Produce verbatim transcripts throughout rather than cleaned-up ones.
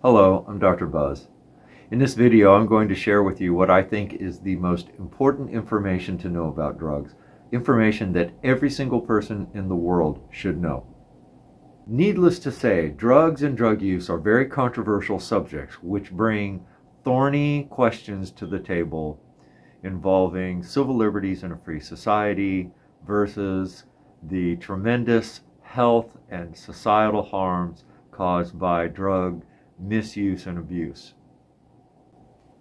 Hello, I'm Doctor Buzz. In this video, I'm going to share with you what I think is the most important information to know about drugs, information that every single person in the world should know. Needless to say, drugs and drug use are very controversial subjects which bring thorny questions to the table involving civil liberties in a free society versus the tremendous health and societal harms caused by drug misuse and abuse.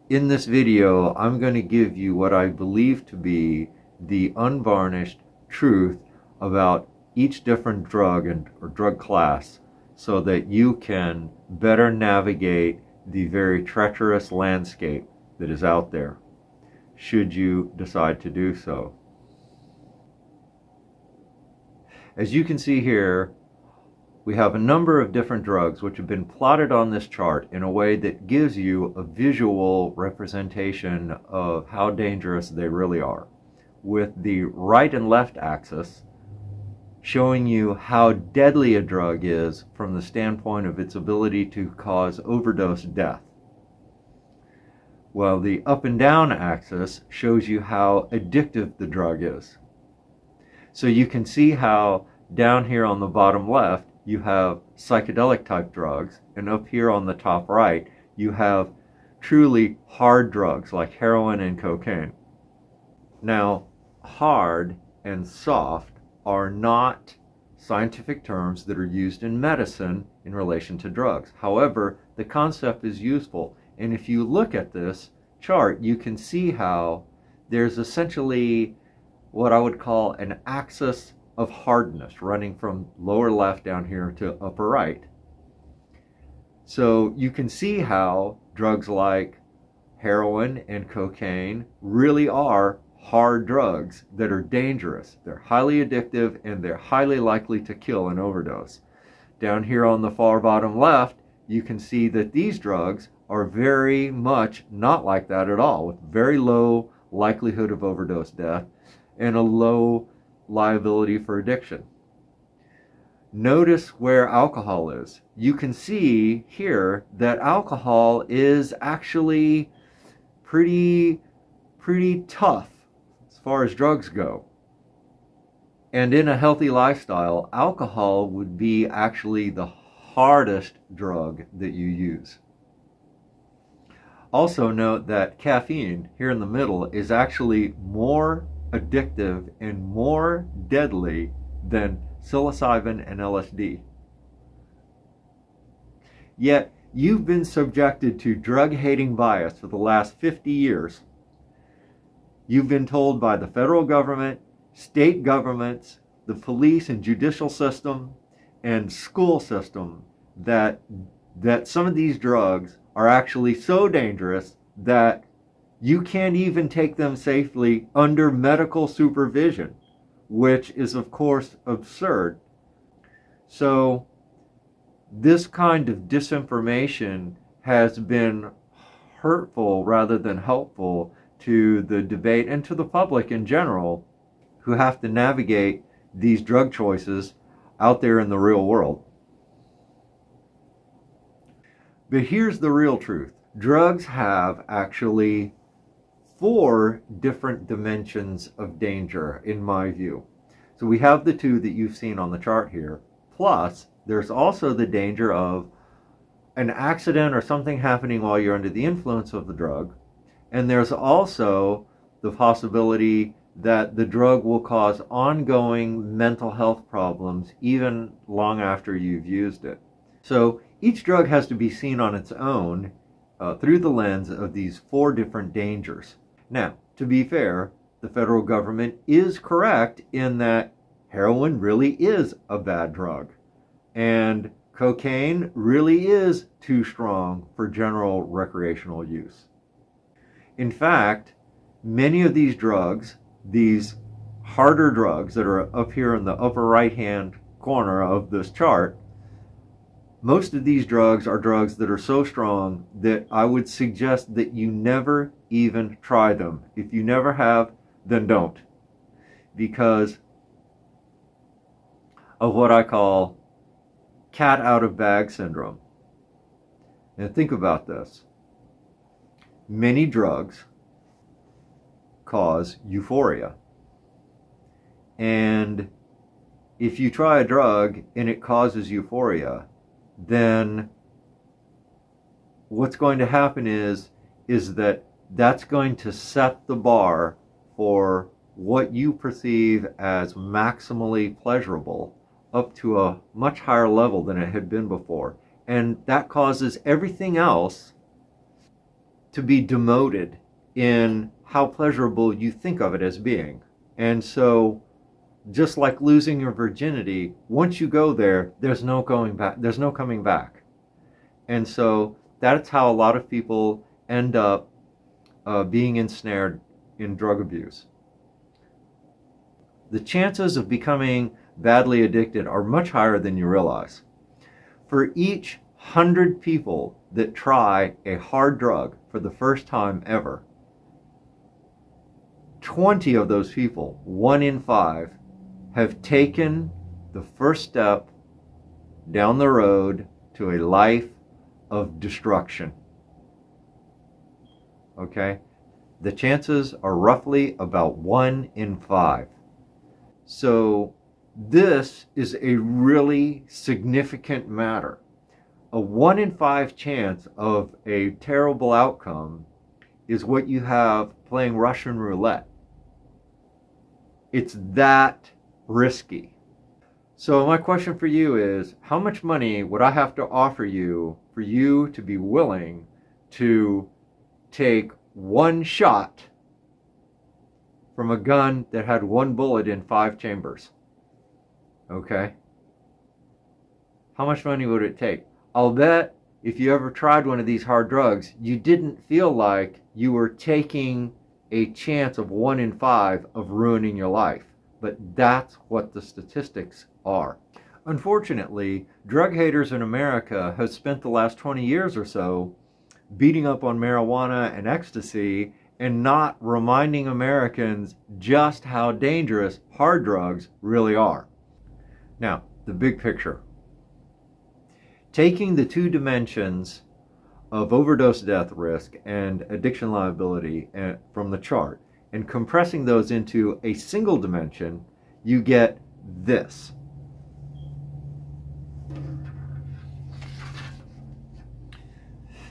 In this video, I'm going to give you what I believe to be the unvarnished truth about each different drug and or drug class so that you can better navigate the very treacherous landscape that is out there, should you decide to do so. As you can see here, we have a number of different drugs which have been plotted on this chart in a way that gives you a visual representation of how dangerous they really are, with the right and left axis showing you how deadly a drug is from the standpoint of its ability to cause overdose death, while the up and down axis shows you how addictive the drug is. So you can see how down here on the bottom left you have psychedelic type drugs, and up here on the top right you have truly hard drugs like heroin and cocaine. Now, hard and soft are not scientific terms that are used in medicine in relation to drugs. However, the concept is useful, and if you look at this chart you can see how there's essentially what I would call an axis of hardness running from lower left down here to upper right. So you can see how drugs like heroin and cocaine really are hard drugs that are dangerous. They're highly addictive and they're highly likely to kill an overdose. Down here on the far bottom left, you can see that these drugs are very much not like that at all, with very low likelihood of overdose death and a low liability for addiction. Notice where alcohol is. You can see here that alcohol is actually pretty, pretty tough as far as drugs go. And in a healthy lifestyle, alcohol would be actually the hardest drug that you use. Also note that caffeine here in the middle is actually more addictive and more deadly than psilocybin and L S D. Yet you've been subjected to drug-hating bias for the last fifty years. You've been told by the federal government, state governments, the police and judicial system, and school system that that some of these drugs are actually so dangerous that you can't even take them safely under medical supervision, which is of course absurd. So this kind of disinformation has been hurtful rather than helpful to the debate and to the public in general, who have to navigate these drug choices out there in the real world. But here's the real truth. Drugs have actually four different dimensions of danger, in my view. So we have the two that you've seen on the chart here, plus there's also the danger of an accident or something happening while you're under the influence of the drug, and there's also the possibility that the drug will cause ongoing mental health problems even long after you've used it. So each drug has to be seen on its own Uh, through the lens of these four different dangers. Now, to be fair, the federal government is correct in that heroin really is a bad drug, and cocaine really is too strong for general recreational use. In fact, many of these drugs, these harder drugs that are up here in the upper right-hand corner of this chart, most of these drugs are drugs that are so strong that I would suggest that you never even try them. If you never have, then don't, because of what I call cat out of bag syndrome. Now think about this. Many drugs cause euphoria. And if you try a drug and it causes euphoria, then what's going to happen is, is that that's going to set the bar for what you perceive as maximally pleasurable up to a much higher level than it had been before. And that causes everything else to be demoted in how pleasurable you think of it as being. And so, just like losing your virginity, once you go there, there's no going back, there's no coming back. And so that's how a lot of people end up uh, being ensnared in drug abuse. The chances of becoming badly addicted are much higher than you realize. For each hundred people that try a hard drug for the first time ever, twenty of those people, one in five, have taken the first step down the road to a life of destruction. Okay? The chances are roughly about one in five. So this is a really significant matter. A one in five chance of a terrible outcome is what you have playing Russian roulette. It's that risky. So my question for you is, how much money would I have to offer you for you to be willing to take one shot from a gun that had one bullet in five chambers? Okay? How much money would it take? I'll bet if you ever tried one of these hard drugs, you didn't feel like you were taking a chance of one in five of ruining your life. But that's what the statistics are. Unfortunately, drug haters in America have spent the last twenty years or so beating up on marijuana and ecstasy and not reminding Americans just how dangerous hard drugs really are. Now, the big picture. Taking the two dimensions of overdose death risk and addiction liability from the chart and compressing those into a single dimension, you get this.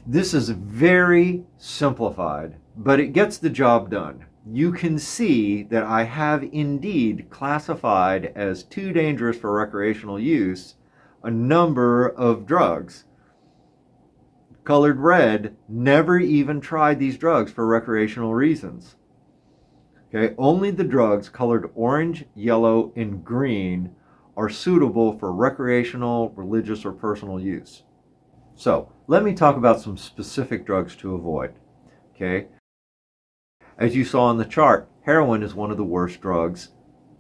This is very simplified, but it gets the job done. You can see that I have indeed classified as too dangerous for recreational use a number of drugs. Colored red, never even tried these drugs for recreational reasons. Okay, only the drugs colored orange, yellow, and green are suitable for recreational, religious, or personal use. So, let me talk about some specific drugs to avoid. Okay? As you saw on the chart, heroin is one of the worst drugs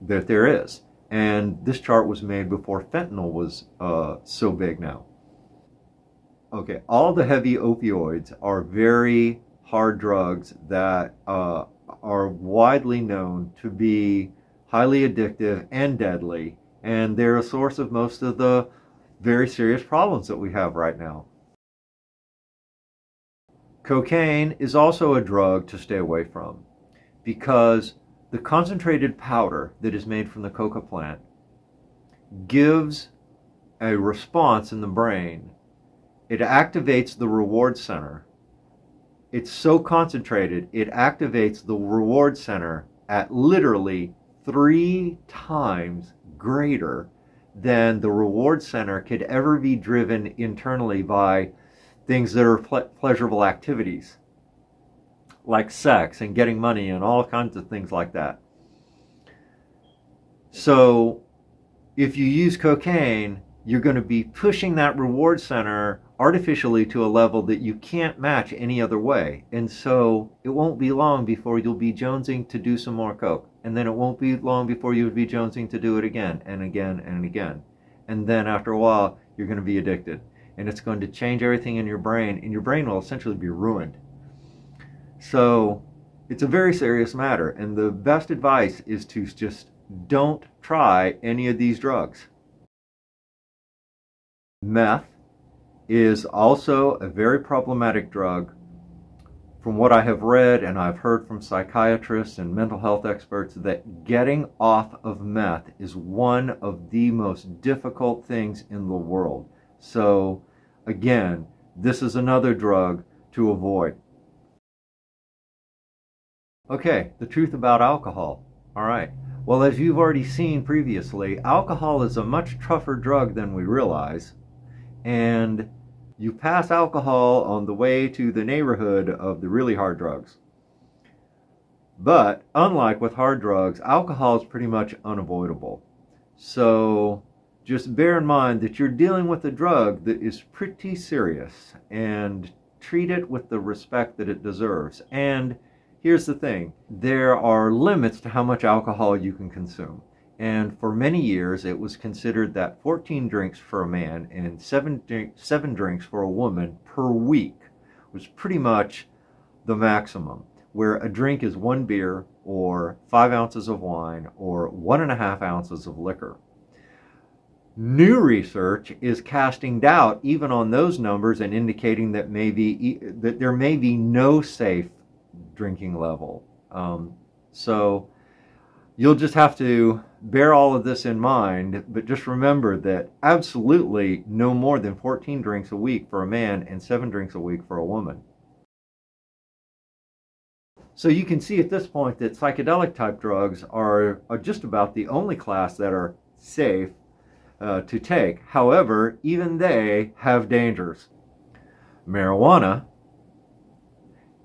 that there is. And this chart was made before fentanyl was uh, so big now. Okay, all the heavy opioids are very hard drugs that uh, are widely known to be highly addictive and deadly, and they're a source of most of the very serious problems that we have right now. Cocaine is also a drug to stay away from because the concentrated powder that is made from the coca plant gives a response in the brain. It activates the reward center. It's so concentrated, it activates the reward center at literally three times greater than the reward center could ever be driven internally by things that are ple- pleasurable activities, like sex and getting money and all kinds of things like that. So if you use cocaine, you're going to be pushing that reward center artificially to a level that you can't match any other way. And so it won't be long before you'll be jonesing to do some more coke. And then it won't be long before you'll be jonesing to do it again and again and again. And then after a while, you're going to be addicted. And it's going to change everything in your brain. And your brain will essentially be ruined. So it's a very serious matter. And the best advice is to just don't try any of these drugs. Meth is also a very problematic drug. From what I have read and I've heard from psychiatrists and mental health experts, that getting off of meth is one of the most difficult things in the world. So again, this is another drug to avoid. Okay, the truth about alcohol. All right. Well, as you've already seen previously, alcohol is a much tougher drug than we realize. And you pass alcohol on the way to the neighborhood of the really hard drugs. But unlike with hard drugs, alcohol is pretty much unavoidable. So just bear in mind that you're dealing with a drug that is pretty serious, and treat it with the respect that it deserves. And here's the thing, there are limits to how much alcohol you can consume. And for many years, it was considered that fourteen drinks for a man and seven, drink, seven drinks for a woman per week was pretty much the maximum, where a drink is one beer or five ounces of wine or one and a half ounces of liquor. New research is casting doubt even on those numbers and indicating that, maybe, that there may be no safe drinking level. Um, so you'll just have to bear all of this in mind, but just remember that absolutely no more than fourteen drinks a week for a man and seven drinks a week for a woman. So you can see at this point that psychedelic type drugs are, are just about the only class that are safe uh, to take. However, even they have dangers. Marijuana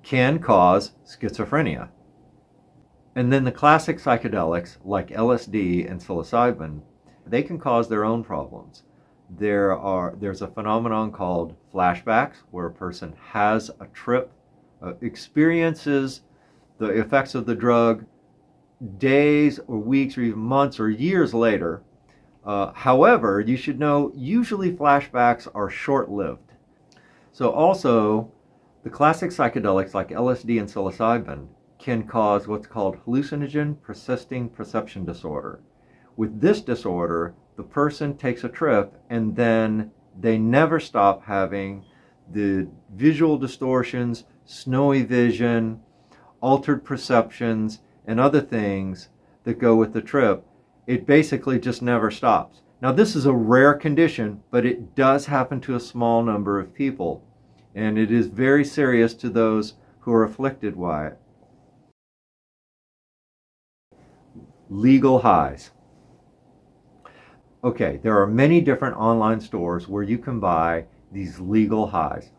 can cause schizophrenia. And then the classic psychedelics like L S D and psilocybin, they can cause their own problems. There are, there's a phenomenon called flashbacks, where a person has a trip, uh, experiences the effects of the drug days or weeks or even months or years later. Uh, however, you should know usually flashbacks are short-lived. So also, the classic psychedelics like L S D and psilocybin can cause what's called hallucinogen persisting perception disorder. With this disorder, the person takes a trip and then they never stop having the visual distortions, snowy vision, altered perceptions, and other things that go with the trip. It basically just never stops. Now, this is a rare condition, but it does happen to a small number of people. And it is very serious to those who are afflicted by it. Legal highs. Okay, there are many different online stores where you can buy these legal highs.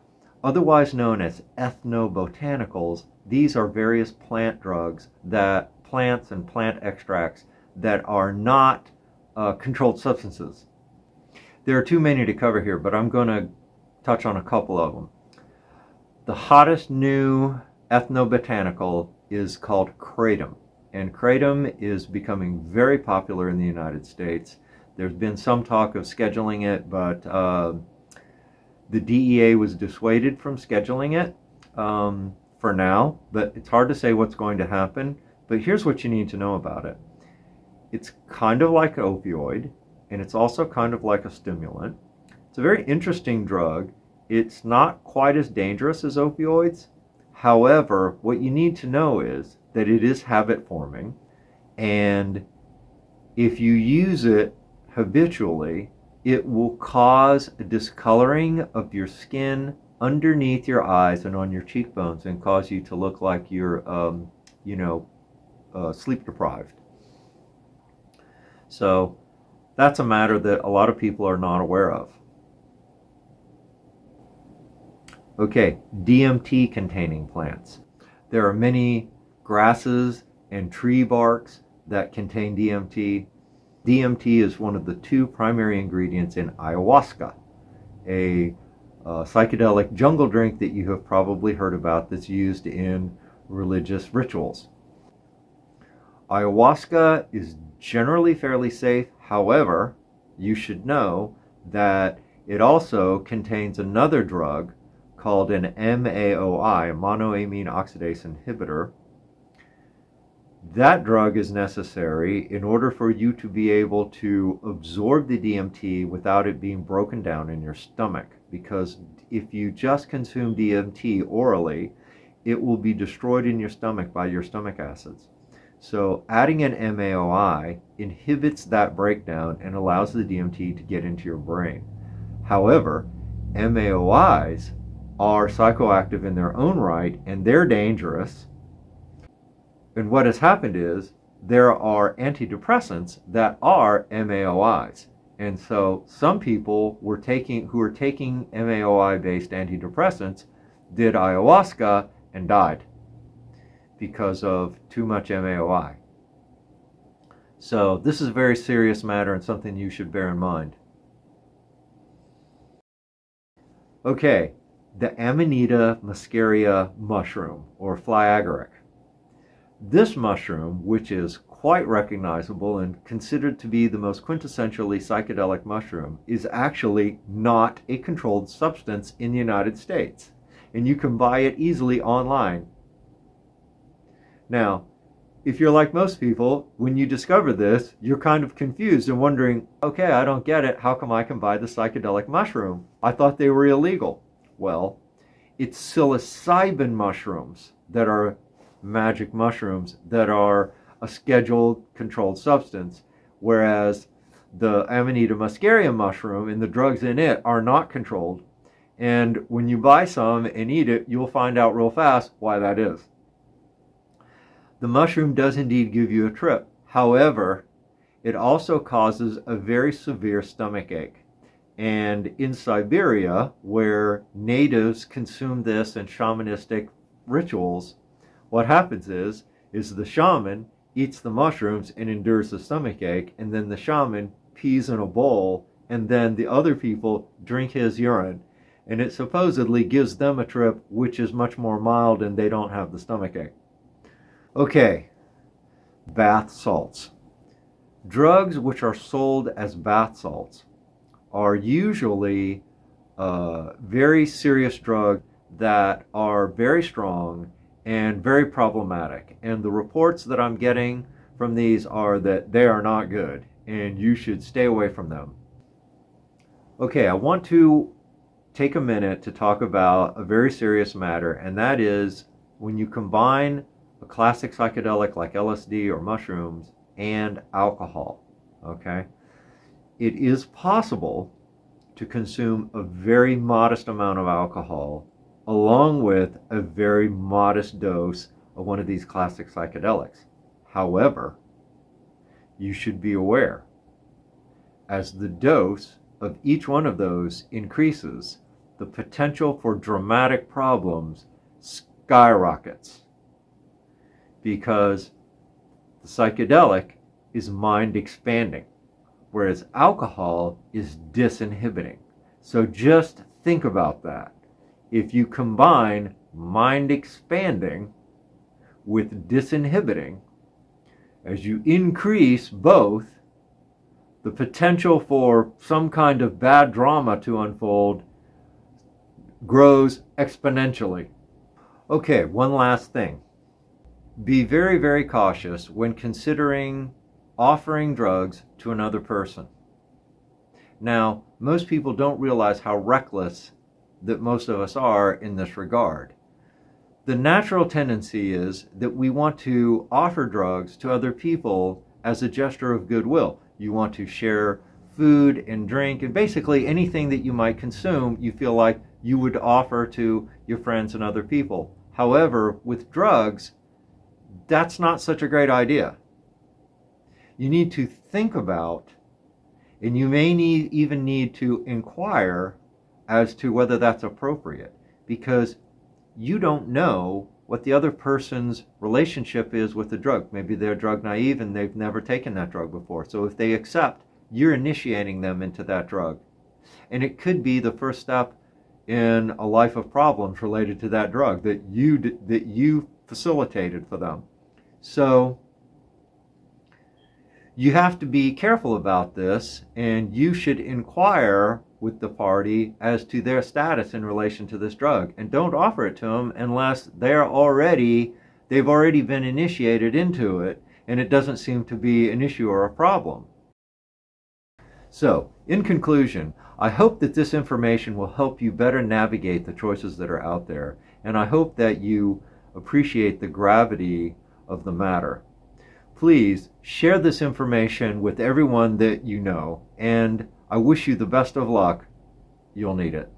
Otherwise known as ethnobotanicals, these are various plant drugs, that plants and plant extracts that are not uh, controlled substances. There are too many to cover here, but I'm going to touch on a couple of them. The hottest new ethnobotanical is called Kratom, and Kratom is becoming very popular in the United States. There's been some talk of scheduling it, but uh, the D E A was dissuaded from scheduling it um, for now, but it's hard to say what's going to happen. But here's what you need to know about it. It's kind of like an opioid, and it's also kind of like a stimulant. It's a very interesting drug. It's not quite as dangerous as opioids. However, what you need to know is that it is habit forming, and if you use it habitually, it will cause a discoloring of your skin underneath your eyes and on your cheekbones, and cause you to look like you're, um, you know, uh, sleep deprived. So that's a matter that a lot of people are not aware of. Okay, D M T containing plants. There are many grasses and tree barks that contain D M T. D M T is one of the two primary ingredients in ayahuasca, a uh, psychedelic jungle drink that you have probably heard about that's used in religious rituals. Ayahuasca is generally fairly safe. However, you should know that it also contains another drug called an M A O I, monoamine oxidase inhibitor, that drug is necessary in order for you to be able to absorb the D M T without it being broken down in your stomach. Because if you just consume D M T orally, it will be destroyed in your stomach by your stomach acids. So adding an M A O I inhibits that breakdown and allows the D M T to get into your brain. However, M A O Is are psychoactive in their own right, and they're dangerous. And what has happened is there are antidepressants that are M A O Is. And so some people were taking, who were taking M A O I-based antidepressants did ayahuasca and died because of too much M A O I. So this is a very serious matter and something you should bear in mind. Okay, the Amanita muscaria mushroom, or fly agaric. This mushroom, which is quite recognizable and considered to be the most quintessentially psychedelic mushroom, is actually not a controlled substance in the United States. And you can buy it easily online. Now, if you're like most people, when you discover this, you're kind of confused and wondering, okay, I don't get it. How come I can buy the psychedelic mushroom? I thought they were illegal. Well, it's psilocybin mushrooms that are magic mushrooms that are a scheduled controlled substance, whereas the Amanita muscaria mushroom and the drugs in it are not controlled. And when you buy some and eat it, you'll find out real fast why that is. The mushroom does indeed give you a trip. However, it also causes a very severe stomach ache. And in Siberia, where natives consume this in shamanistic rituals, what happens is, is the shaman eats the mushrooms and endures the stomach ache, and then the shaman pees in a bowl, and then the other people drink his urine, and it supposedly gives them a trip, which is much more mild, and they don't have the stomach ache. Okay, bath salts. Drugs which are sold as bath salts are usually uh, very serious drugs that are very strong and very problematic. And the reports that I'm getting from these are that they are not good and you should stay away from them. Okay, I want to take a minute to talk about a very serious matter, and that is when you combine a classic psychedelic like L S D or mushrooms and alcohol, okay? It is possible to consume a very modest amount of alcohol along with a very modest dose of one of these classic psychedelics. However, you should be aware, as the dose of each one of those increases, the potential for dramatic problems skyrockets, because the psychedelic is mind expanding, whereas alcohol is disinhibiting. So just think about that. If you combine mind expanding with disinhibiting, as you increase both, the potential for some kind of bad drama to unfold grows exponentially. Okay, one last thing. Be very, very cautious when considering offering drugs to another person. Now, most people don't realize how reckless that most of us are in this regard. The natural tendency is that we want to offer drugs to other people as a gesture of goodwill. You want to share food and drink and basically anything that you might consume, you feel like you would offer to your friends and other people. However, with drugs, that's not such a great idea. You need to think about, and you may need, even need to inquire as to whether that's appropriate, because you don't know what the other person's relationship is with the drug. Maybe they're drug naive and they've never taken that drug before. So if they accept, you're initiating them into that drug. And it could be the first step in a life of problems related to that drug that you, that you facilitated for them. So you have to be careful about this, and you should inquire with the party as to their status in relation to this drug, and don't offer it to them unless they're already they've already been initiated into it, and it doesn't seem to be an issue or a problem. So, in conclusion, I hope that this information will help you better navigate the choices that are out there, and I hope that you appreciate the gravity of the matter. Please share this information with everyone that you know, and I wish you the best of luck. You'll need it.